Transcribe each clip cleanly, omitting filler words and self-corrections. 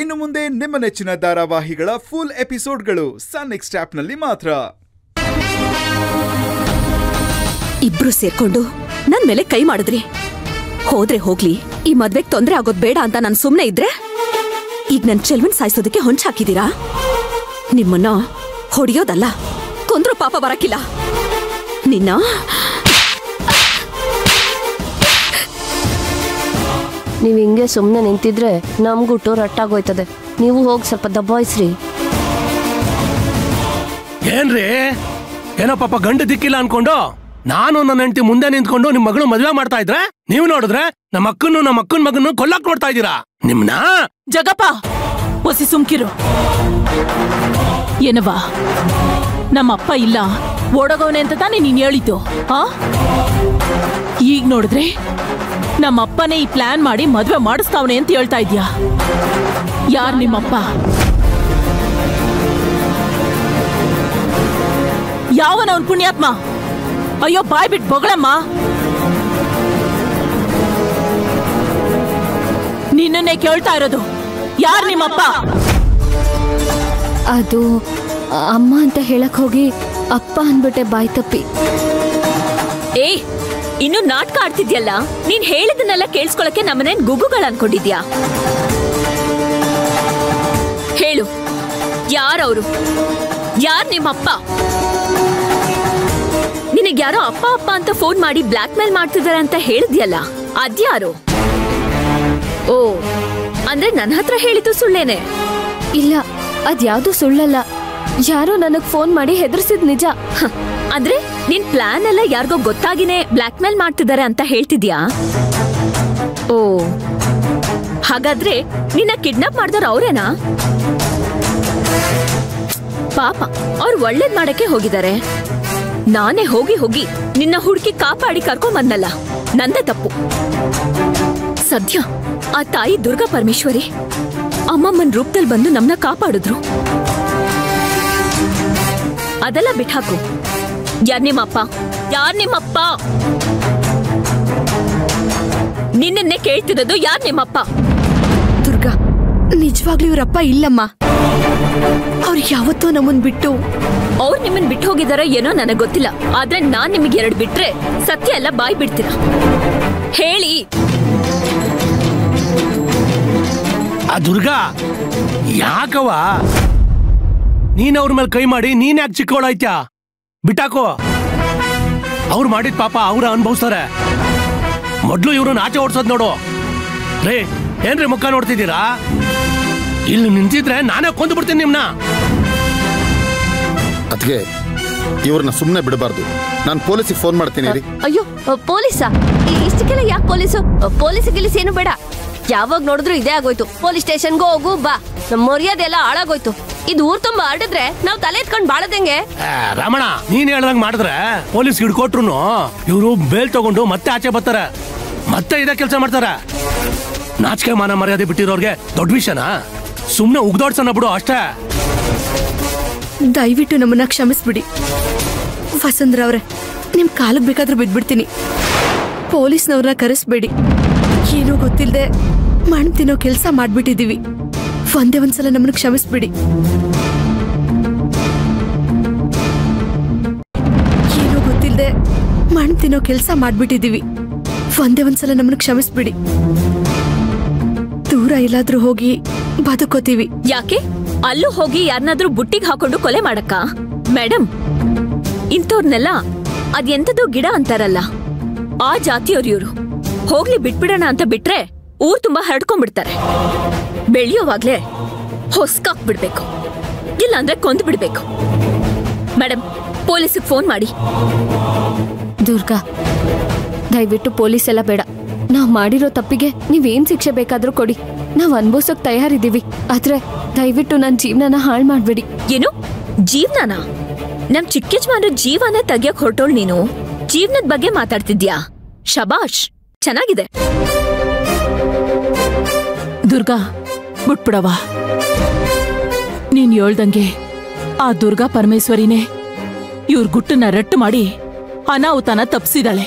ಇನ್ನು ಮುಂದೆ ನಿಮ್ಮ ನೆಚ್ಚಿನ ಧಾರಾವಾಹಿಗಳ ಫುಲ್ ಎಪಿಸೋಡ್ಗಳು ಸನ್ ನೆಕ್ಸ್ಟ್ ಆಪ್ ನಲ್ಲಿ ಮಾತ್ರ. ಇಬ್ರು ಸೇರ್ಕೊಂಡು ನನ್ನ ಮೇಲೆ ಕೈ ಮಾಡಿದ್ರಿ. ಹೋದ್ರೆ ಹೋಗ್ಲಿ, ಈ ಮದ್ವೆಗೆ ತೊಂದರೆ ಆಗೋದು ಬೇಡ ಅಂತ ನಾನು ಸುಮ್ಮನೆ ಇದ್ರೆ ಈಗ ನನ್ನ ಚೆಲ್ವನ್ ಸಾಯಿಸೋದಕ್ಕೆ ಹೊಂಚು ಹಾಕಿದೀರಾ. ನಿಮ್ಮನ್ನ ಹೊಡೆಯೋದಲ್ಲ, ಕೊಂದ್ರೂ ಪಾಪ ಬರಕಿಲ್ಲ. ನಿನ್ನ ನೀವು ಹಿಂಗೆ ಸುಮ್ಮನೆ ನಿಂತಿದ್ರೆ ನಮಗುಟ್ಟು ರಟ್ಟಾಗೋಯ್ತದೆ. ನೀವು ಹೋಗಿ ಸ್ವಲ್ಪ ದಬ್ಬಾಯಿಸ್ರಿ. ಏನ್ರಿ ಏನೋ ಪಾಪ ಗಂಡು ದಿಕ್ಕಿಲ್ಲ ಅನ್ಕೊಂಡು ನಾನು ನನ್ನ ಹೆಂಡತಿ ಮುಂದೆ ನಿಂತ್ಕೊಂಡು ನಿಮ್ಮ ಮಗಳು ಮದುವೆ ಮಾಡ್ತಾ ಇದ್ರೆ ನೀವು ನೋಡಿದ್ರೆ ನಮ್ಮ ಅಕ್ಕನ್ನು ನಮ್ಮ ಅಕ್ಕನ ಮಗನ್ನು ಕೊಲ್ಲಕ್ ನೋಡ್ತಾ ಇದ್ದೀರಾ. ನಿಮ್ನ ಜಗಪ್ಪ ಹೊಸಿ ಸುಮ್ಕಿರು. ಏನವಾ ನಮ್ಮಪ್ಪ ಇಲ್ಲ ಓಡೋಗವನೆ ಅಂತ ತಾನೇ ನೀನ್ ಹೇಳಿದ್ದು? ಈಗ ನೋಡಿದ್ರೆ ನಮ್ಮಪ್ಪನೇ ಈ ಪ್ಲಾನ್ ಮಾಡಿ ಮದುವೆ ಮಾಡಿಸ್ತಾವನೆ ಅಂತ ಹೇಳ್ತಾ ಇದೀಯ. ಯಾರು ನಿಮ್ಮಪ್ಪ? ಯಾವನ ಅವನ್ ಪುಣ್ಯಾತ್ಮ? ಅಯ್ಯೋ ಬಾಯ್ ಬಿಟ್ ಬೊಗಳಮ್ಮ. ನಿನ್ನನ್ನೇ ಕೇಳ್ತಾ ಇರೋದು, ಯಾರು ನಿಮ್ಮಪ್ಪ? ಅದು ಅಮ್ಮ ಅಂತ ಹೇಳಕ್ ಹೋಗಿ ಅಪ್ಪ ಅಂದ್ಬಿಟ್ಟೆ ಬಾಯ್ ತಪ್ಪಿ. ಏ ಇನ್ನು ನಾಟಕ ಆಡ್ತಿದ್ಯಲ್ಲ, ನೀನ್ ಹೇಳಿದನ್ನೆಲ್ಲ ಕೇಳಿಸ್ಕೊಳಕ್ಕೆ ನಮ್ಮನೇನ್ ಗುಗ್ಗುಗಳು ಅನ್ಕೊಂಡಿದ್ಯಾ? ಹೇಳು, ಯಾರವ್ರು? ಯಾರ್ ನಿಮ್ಮಪ್ಪ? ನಿನಗ್ ಯಾರೋ ಅಪ್ಪ ಅಪ್ಪ ಅಂತ ಫೋನ್ ಮಾಡಿ ಬ್ಲಾಕ್ ಮೇಲ್ ಮಾಡ್ತಿದಾರ ಅಂತ ಹೇಳಿದ್ಯಲ್ಲ, ಅದ್ಯಾರು? ಓ, ಅಂದ್ರೆ ನನ್ನ ಹತ್ರ ಹೇಳಿದ್ದು ಸುಳ್ಳೇನೆ? ಇಲ್ಲ, ಅದ್ಯಾವ್ದು ಸುಳ್ಳಲ್ಲ. ಯಾರೋ ನನಗ್ ಫೋನ್ ಮಾಡಿ ಹೆದರ್ಸಿದ್ ನಿಜ. ಅಂದ್ರೆ ನಿನ್ ಪ್ಲಾನ್ ಎಲ್ಲ ಯಾರಿಗೋ ಗೊತ್ತಾಗಿನೇ ಬ್ಲಾಕ್ ಮೇಲ್ ಮಾಡ್ತಿದ್ದಾರೆ ಅಂತ ಹೇಳ್ತಿದ್ಯಾ? ಓ, ಹಾಗಾದ್ರೆ ನಿನ್ನ ಕಿಡ್ನಾಪ್ ಮಾಡಿದವ್ರು ಅವರೇನಾ? ಪಾಪ ಅವ್ರು ಒಳ್ಳೇದ್ ಮಾಡಕ್ಕೆ ಹೋಗಿದ್ದಾರೆ. ನಾನೇ ಹೋಗಿ ಹೋಗಿ ನಿನ್ನ ಹುಡುಕಿ ಕಾಪಾಡಿ ಕರ್ಕೊಂಡ್ ಬಂದಲ್ಲ, ನಂದೇ ತಪ್ಪು. ಸದ್ಯ ಆ ತಾಯಿ ದುರ್ಗಾ ಪರಮೇಶ್ವರಿ ಅಮ್ಮಮ್ಮನ ರೂಪದಲ್ಲಿ ಬಂದು ನಮ್ಮನ್ನ ಕಾಪಾಡಿದ್ರು. ಅದೆಲ್ಲ ಬಿಟ್ಟಾಕು. ಯಾರ್ ನಿಮ್ಮಪ್ಪ? ಯಾರ್ ನಿಮ್ಮಪ್ಪ? ನಿನ್ನೆ ಕೇಳ್ತಿರೋದು ಯಾರ್ ನಿಮ್ಮಪ್ಪ? ದುರ್ಗಾ, ನಿಜವಾಗ್ಲೂ ಇವರಪ್ಪ ಇಲ್ಲಮ್ಮ. ಅವ್ರು ಯಾವತ್ತೋ ನಮ್ಮನ್ ಬಿಟ್ಟು ಅವ್ರು ನಿಮ್ಮನ್ ಬಿಟ್ಟು ಹೋಗಿದಾರ ಏನೋ ನನಗ್ ಗೊತ್ತಿಲ್ಲ. ಆದ್ರೆ ನಾನ್ ನಿಮಗೆ ಎರಡು ಬಿಟ್ರೆ ಸತ್ಯ ಎಲ್ಲ ಬಾಯ್ ಬಿಡ್ತೀರ. ಹೇಳಿ. ಆ ದುರ್ಗಾ ಯಾಕವ ನೀನ್ ಅವ್ರ ಮೇಲೆ ಕೈ ಮಾಡಿ ನೀನ್ ಯಾಕೆ ಚಿಕ್ಕವಳಾಯ್ತಾ? ಬಿಟ್ಟಾಕೋ. ಅವ್ರು ಮಾಡಿದ ಪಾಪ ಅವ್ರ ಅನುಭವಿಸ್ತಾರೆ. ಮೊದ್ಲು ಇವ್ರನ್ನ ಆಚೆ ಓಡಿಸೋದ್ ನೋಡು. ರೇ, ಏನ್ರಿ ಮುಖ ನೋಡ್ತಿದ್ದೀರಾ? ಇಲ್ಲಿ ನಿಂತಿದ್ರೆ ನಾನೇ ಕೊಂದು ಬಿಡ್ತೀನಿ ನಿಮ್ನ. ಅದಕ್ಕೆ ಇವ್ರನ್ನ ಸುಮ್ಮನೆ ಬಿಡಬಾರ್ದು. ನಾನು ಪೊಲೀಸಿಗೆ ಫೋನ್ ಮಾಡ್ತೀನಿ ರೀ. ಅಯ್ಯೋ, ಪೊಲೀಸಾ? ಇಷ್ಟಕ್ಕೆಲ್ಲ ಯಾಕೆ ಪೊಲೀಸು? ಪೊಲೀಸ್ ಗಿಲೀಸ್ ಏನು ಬೇಡ. ಯಾವಾಗ ನೋಡಿದ್ರು ಇದೇ ಆಗೋಯ್ತು. ಪೊಲೀಸ್ ಸ್ಟೇಷನ್ಗೂ ಹೋಗು ಬಾ. ನಮ್ಮ ಮರ್ಯಾದೆಲ್ಲ ಹಾಳಾಗೋಯ್ತು. ಇದು ಊರ್ ತುಂಬಾ ಆಡಿದ್ರೆ ನಾವ್ ತಲೆ ಎತ್ಕೊಂಡ್ ಬಾಳದಂಗೆ. ರಮಣ, ನೀನ್ ಹೇಳ್ದಂಗ್ ಮಾಡಿದ್ರೆ ಪೊಲೀಸ್ ಹಿಡ್ಕೊಟ್ರು ಇವ್ರು ಬೇಲ್ ತಗೊಂಡು ಮತ್ತೆ ಆಚೆ ಬರ್ತಾರ, ಮತ್ತೆ ಇದೇ ಕೆಲಸ ಮಾಡ್ತಾರ. ನಾಚಿಕೆ ಮಾನ ಮರ್ಯಾದೆ ಬಿಟ್ಟಿರೋರ್ಗೆ ದೊಡ್ಡ ವಿಷಯನಾ? ಸುಮ್ನೆ ಉಗ್ದೋಡ್ಸನ ಬಿಡು ಅಷ್ಟೇ. ದಯವಿಟ್ಟು ನಮ್ಮನ್ನ ಕ್ಷಮಿಸ್ಬಿಡಿ ವಸಂದ್ರ ಅವ್ರೆ. ನಿಮ್ ಕಾಲಕ್ ಬೇಕಾದ್ರೂ ಬಿದ್ಬಿಡ್ತೀನಿ. ಪೊಲೀಸ್ನವ್ರನ್ನ ಕರೆಸ್ಬೇಡಿ. ಏನೂ ಗೊತ್ತಿಲ್ಲದೆ ಮಣ್ಣು ತಿನ್ನೋ ಕೆಲಸ ಮಾಡ್ಬಿಟ್ಟಿದೀವಿ. ಒಂದೇ ಒಂದ್ಸಲ ನಮ್ಮನ್ನು ಕ್ಷಮಿಸ್ಬಿಡಿ. ಏನೂ ಗೊತ್ತಿಲ್ಲದೆ ಮಣ್ಣು ತಿನ್ನೋ ಕೆಲಸ ಮಾಡ್ಬಿಟ್ಟಿದೀವಿ. ಒಂದೇ ಒಂದ್ಸಲ ನಮ್ಮನ್ನು ಕ್ಷಮಿಸ್ಬಿಡಿ. ದೂರ ಎಲ್ಲಾದ್ರೂ ಹೋಗಿ ಬದುಕೋತೀವಿ. ಯಾಕೆ ಅಲ್ಲೂ ಹೋಗಿ ಯಾರನ್ನಾದ್ರೂ ಬುಟ್ಟಿಗೆ ಹಾಕೊಂಡು ಕೊಲೆ ಮಾಡಕ್ಕ? ಮೇಡಮ್, ಇಂಥವ್ರನ್ನೆಲ್ಲ ಅದೆಂಥದ್ದು ಗಿಡ ಅಂತಾರಲ್ಲ, ಆ ಜಾತಿಯವ್ರು ಇವ್ರು. ಹೋಗ್ಲಿ ಬಿಟ್ಬಿಡೋಣ ಅಂತ ಬಿಟ್ರೆ ಊರ್ ತುಂಬಾ ಹರಡ್ಕೊಂಡ್ಬಿಡ್ತಾರೆ. ಬೆಳೆಯೋವಾಗ್ಲೇ ಹೊಸ್ಕಾಕ್ ಬಿಡ್ಬೇಕು, ಇಲ್ಲ ಅಂದ್ರೆ ಕೊಂದು ಬಿಡ್ಬೇಕು. ಮೇಡಮ್, ಪೊಲೀಸಿಗೆ ಫೋನ್ ಮಾಡಿ. ದುರ್ಗಾ, ದಯವಿಟ್ಟು ಪೊಲೀಸ್ ಎಲ್ಲ ಬೇಡ. ನಾವ್ ಮಾಡಿರೋ ತಪ್ಪಿಗೆ ನೀವೇನ್ ಶಿಕ್ಷೆ ಬೇಕಾದ್ರೂ ಕೊಡಿ, ನಾವ್ ಅನ್ಭವಿಸೋಕ್ ತಯಾರಿದ್ದೀವಿ. ಆದ್ರೆ ದಯವಿಟ್ಟು ನನ್ ಜೀವನನ ಹಾಳು ಮಾಡ್ಬೇಡಿ. ಏನು ಜೀವನನ? ನಮ್ ಚಿಕ್ಕಜ್ಮಾನ್ರ ಜೀವನ ತೆಗಿಯಕ್ ಹೊರಟೋಳ್ ನೀನು ಜೀವನದ ಬಗ್ಗೆ ಮಾತಾಡ್ತಿದ್ಯಾ? ಶಬಾಷ್, ಚೆನ್ನಾಗಿದೆ. ದುರ್ಗಾ, ಬಿಟ್ಬಿಡವಾ. ನೀನ್ ಹೇಳ್ದಂಗೆ ಆ ದುರ್ಗಾ ಪರಮೇಶ್ವರಿನೇ ಇವ್ರ ಗುಟ್ಟನ್ನ ರಟ್ಟು ಮಾಡಿ ಅನಾಹುತನ ತಪ್ಪಿಸಿದಾಳೆ.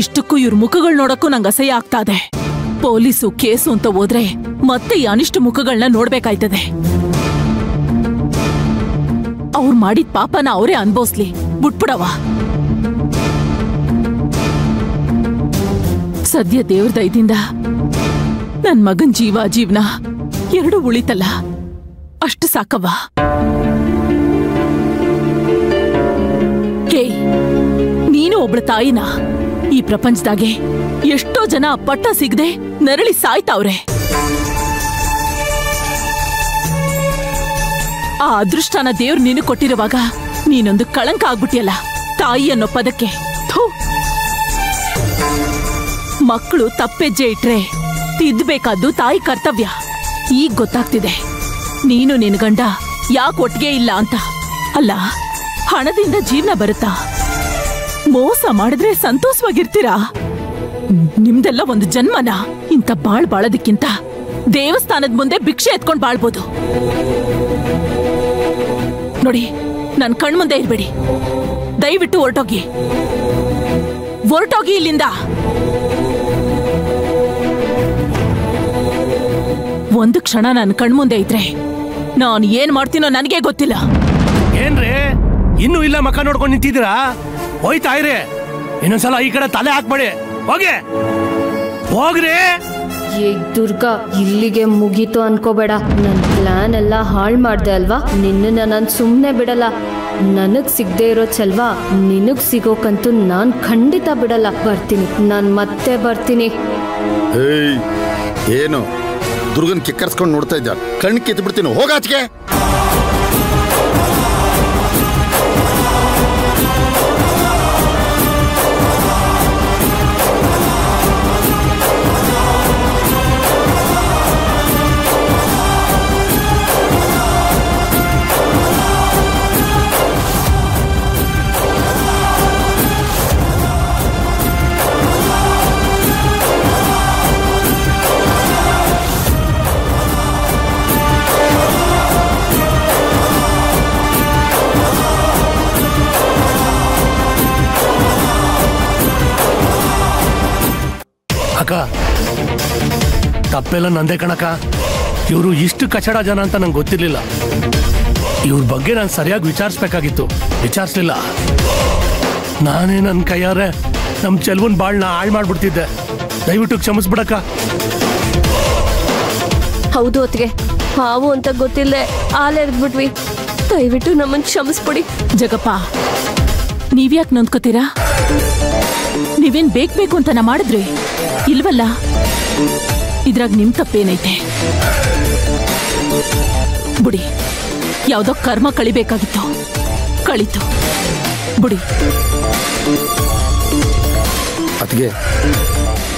ಇಷ್ಟಕ್ಕೂ ಇವರ ಮುಖಗಳು ನೋಡಕ್ಕೂ ನನಗೆ ಅಸಹ್ಯ ಆಗ್ತಾ ಇದೆ. ಪೊಲೀಸ್ ಕೇಸ್ ಅಂತ ಓದ್ರೆ ಮತ್ತೆ ಈ ಅನಿಷ್ಟ ಮುಖಗಳನ್ನ ನೋಡಬೇಕಾಗುತ್ತದೆ. ಅವರು ಮಾಡಿದ ಪಾಪನ ಅವರೇ ಅನುಭವಿಸಲಿ. ಬಿಟ್ಬಿಡವ. ಸದ್ಯ ದೇವರ ದಯದಿಂದ ನನ್ನ ಮಗನ ಜೀವ ಜೀವನ ಎರಡು ಉಳಿತಲ್ಲ. ಅಷ್ಟು ಸಾಕವ್ವ. ನೀನು ಒಬ್ಬಳ ತಾಯಿನಾ? ಈ ಪ್ರಪಂಚದಾಗೆ ಎಷ್ಟೋ ಜನ ಪಟ್ಟ ಸಿಗದೆ ನರಳಿ ಸಾಯ್ತಾವ್ರೆ. ಆ ಅದೃಷ್ಟನ ದೇವ್ರು ನೀನು ಕೊಟ್ಟಿರುವಾಗ ನೀನೊಂದು ಕಳಂಕ ಆಗ್ಬಿಟ್ಟಿಯಲ್ಲ ತಾಯಿ ಅನ್ನೋ ಪದಕ್ಕೆ. ಮಕ್ಕಳು ತಪ್ಪೆಜ್ಜೆ ಇಟ್ರೆ ತಿದ್ದಬೇಕಾದ್ದು ತಾಯಿ ಕರ್ತವ್ಯ. ಈಗ ಗೊತ್ತಾಗ್ತಿದೆ ನೀನು ನಿನ್ನ ಗಂಡ ಯಾಕೆ ಒಟ್ಟಿಗೆ ಇಲ್ಲ ಅಂತ. ಅಲ್ಲ, ಹಣದಿಂದ ಜೀವನ ಬರುತ್ತಾ? ಮೋಸ ಮಾಡಿದ್ರೆ ಸಂತೋಷವಾಗಿರ್ತೀರಾ? ನಿಮ್ದೆಲ್ಲ ಒಂದು ಜನ್ಮನ. ಇಂಥ ಬಾಳೋದಕ್ಕಿಂತ ದೇವಸ್ಥಾನದ ಮುಂದೆ ಭಿಕ್ಷೆ ಎತ್ಕೊಂಡು ಬಾಳ್ಬೋದು. ನೋಡಿ, ನನ್ನ ಕಣ್ಮುಂದೆ ಇರಬೇಡಿ. ದಯವಿಟ್ಟು ಹೊರಟೋಗಿ, ಹೊರಟೋಗಿ ಇಲ್ಲಿಂದ. ಒಂದು ಕ್ಷಣ ನನ್ನ ಕಣ್ಮುಂದೆ ಇದ್ರೆ ನಾನು ಏನ್ ಮಾಡ್ತೀನೋ ನನಗೆ ಗೊತ್ತಿಲ್ಲ. ಏನ್ರಿ ಇನ್ನೂ ಇಲ್ಲ ಮಕ್ಕ ನೋಡ್ಕೊಂಡು ನಿಂತಿದ್ದೀರಾ? ಹೋಯ್ತಾ ಇರಿ. ಇನ್ನೊಂದ್ಸಲ ಈ ಕಡೆ ತಲೆ ಹಾಕ್ಬೇಡಿ. ಹೋಗಿ ಹೋಗ್ರಿ. ಈಗ ದುರ್ಗಾ, ಇಲ್ಲಿಗೆ ಮುಗೀತು ಅನ್ಕೋಬೇಡ. ನನ್ನ ಪ್ಲಾನ್ ಎಲ್ಲ ಹಾಳು ಮಾಡಿದೆ ಅಲ್ವಾ? ನಿನ್ನ ನಾನು ಸುಮ್ಮನೆ ಬಿಡಲ್ಲ. ನನಗ್ ಸಿಗದೆ ಇರೋ ಚಲ್ವಾ ನಿನಗ್ ಸಿಗೋಕಂತೂ ನಾನು ಖಂಡಿತ ಬಿಡಲ್ಲ. ಬರ್ತೀನಿ ನಾನು, ಮತ್ತೆ ಬರ್ತೀನಿ. ಏನು ದುರ್ಗನ್ ಕಿಕ್ಕರ್ಸ್ಕೊಂಡು ನೋಡ್ತಾ ಇದ್ದ? ಕಣ್ಣು ಕಿತ್ತು ಬಿಡ್ತೀನಿ. ಹೋಗಾಚಿಗೆ ತಪ್ಪೆಲ್ಲ ನಂದೇ ಕಣಕ. ಇವರು ಇಷ್ಟು ಕಚಡ ಜನ ಅಂತ ನಂಗೆ ಗೊತ್ತಿರಲಿಲ್ಲ. ಇವ್ರ ಬಗ್ಗೆ ನಾನು ಸರಿಯಾಗಿ ವಿಚಾರಿಸ್ಬೇಕಾಗಿತ್ತು, ವಿಚಾರಿಸ್ಲಿಲ್ಲ. ನಾನೇ ನನ್ನ ಕೈಯಾರೆ ನಮ್ಮ ಚೆಲ್ವನ್ ಬಾಳನ್ನ ಹಾಳು ಮಾಡ್ಬಿಡ್ತಿದ್ದೆ. ದಯವಿಟ್ಟು ಕ್ಷಮಿಸ್ಬಿಡಕ್ಕ. ಹೌದು ಅತ್ತಿಗೆ, ಹಾವು ಅಂತ ಗೊತ್ತಿಲ್ಲದೆ ಹಾಲೆರೆದ್ಬಿಟ್ವಿ. ದಯವಿಟ್ಟು ನಮ್ಮನ್ನು ಕ್ಷಮಿಸ್ಬಿಡಿ. ಜಗಪ್ಪ, ನೀವ್ಯಾಕೆ ನೊಂದ್ಕೋತೀರಾ? ನೀವೇನ್ ಬೇಕು ಅಂತ ನಾ ಮಾಡಿದ್ರಿ ಇಲ್ವಲ್ಲ? ಇದ್ರಾಗ ನಿಮ್ ತಪ್ಪೇನೈತೆ ಬುಡಿ. ಯಾವ್ದೋ ಕರ್ಮ ಕಳಿಬೇಕಾಗಿತ್ತು, ಕಳಿತು ಬುಡಿ. ಅತ್ಗೆ,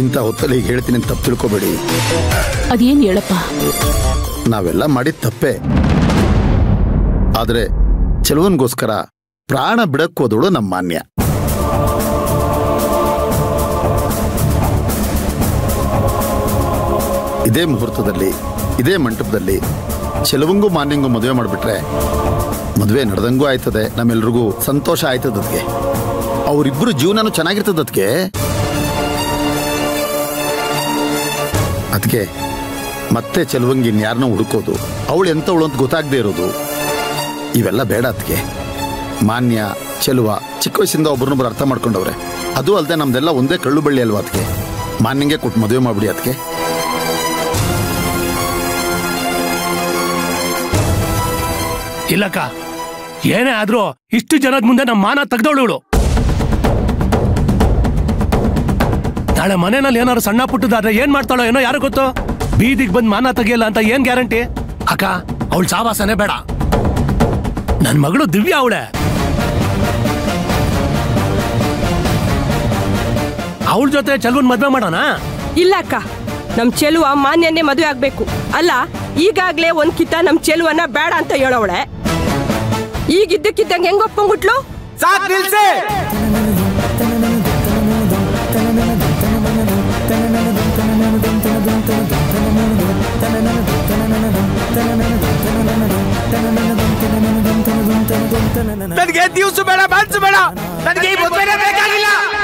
ಇಂಥ ಹೊತ್ತಲ್ಲಿ ಈಗ ಹೇಳ್ತೀನಿ ತಪ್ಪು ತಿಳ್ಕೊಬೇಡಿ. ಅದೇನು ಹೇಳಪ್ಪ? ನಾವೆಲ್ಲ ಮಾಡಿದ ತಪ್ಪೆ, ಆದ್ರೆ ಚೆಲುವನ್ಗೋಸ್ಕರ ಪ್ರಾಣ ಬಿಡಕ್ಕೋದಳು ನಮ್ಮ ಮಾನ್ಯ. ಇದೇ ಮುಹೂರ್ತದಲ್ಲಿ ಇದೇ ಮಂಟಪದಲ್ಲಿ ಚೆಲುವಂಗೂ ಮಾನ್ಯಂಗೂ ಮದುವೆ ಮಾಡಿಬಿಟ್ರೆ ಮದುವೆ ನಡೆದಂಗೂ ಆಯ್ತದೆ, ನಮ್ಮೆಲ್ರಿಗೂ ಸಂತೋಷ ಆಯ್ತದ. ಅದಕ್ಕೆ ಅವರಿಬ್ಬರು ಜೀವನನೂ ಚೆನ್ನಾಗಿರ್ತದ. ಅದಕ್ಕೆ ಅದಕ್ಕೆ ಮತ್ತೆ ಚೆಲುವಂಗಿನ ಯಾರನ್ನ ಹುಡುಕೋದು, ಅವಳು ಎಂಥವಳು ಅಂತ ಗೊತ್ತಾಗದೇ ಇರೋದು, ಇವೆಲ್ಲ ಬೇಡ. ಅದಕ್ಕೆ ಮಾನ್ಯ ಚೆಲುವ ಚಿಕ್ಕ ವಯಸ್ಸಿಂದ ಒಬ್ರನ್ನೊಬ್ರು ಅರ್ಥ ಮಾಡ್ಕೊಂಡವ್ರೆ. ಅದು ಅಲ್ಲದೆ ನಮ್ದೆಲ್ಲ ಒಂದೇ ಕಳ್ಳು ಬಳ್ಳಿ ಅಲ್ವಾ? ಅದಕ್ಕೆ ಮಾನ್ಯಂಗೆ ಕೊಟ್ಟು ಮದುವೆ ಮಾಡಿಬಿಡಿ. ಅದಕ್ಕೆ ಇಲ್ಲಕ್ಕ, ಏನೇ ಆದ್ರೂ ಇಷ್ಟು ಜನದ ಮುಂದೆ ನಮ್ಮ ಮಾನ ತೆಗೆದವಳು. ನಾಳೆ ಮನೆಯಲ್ಲಿ ಏನಾದ್ರು ಸಣ್ಣ ಪುಟ್ಟದಾದ್ರೆ ಏನ್ ಮಾಡ್ತಾಳೋ ಏನೋ ಯಾರು ಗೊತ್ತು. ಬೀದಿಗೆ ಬಂದು ಮಾನ ತೆಗಿಯಲ್ಲ ಅಂತ ಏನ್ ಗ್ಯಾರಂಟಿ? ಅಕ್ಕ, ಅವಳು ಸಾವಾಸನೆ ಬೇಡ. ನನ್ನ ಮಗಳು ದಿವ್ಯಾ ಅವಳೆ. ಅವಳ ಜೊತೆ ಚೆಲುವನ್ ಮದ್ವೆ ಮಾಡೋಣ. ಇಲ್ಲ ಅಕ್ಕ, ನಮ್ ಚೆಲುವ ಮಾನ್ಯನ್ನೇ ಮದುವೆ ಆಗ್ಬೇಕು. ಅಲ್ಲ, ಈಗಾಗ್ಲೇ ಒಂದ್ ಕಿತ್ತ ನಮ್ ಚೆಲುವನ್ನ ಬೇಡ ಅಂತ ಹೇಳೋಳೆ. ಈಗ ಇದ್ದಕ್ಕಿದ್ದಂಗೆ ಹೆಂಗ್ ಒಪ್ಕೊಂಡ್ಬಿಟ್ಲು. ನನಗೆ ದಿವಸ ಬೇಡ, ಮನ್ಸು ಬೇಡ, ನನಗೆ ಈ ಮದುವೆ ಬೇಕಾಗಿಲ್ಲ.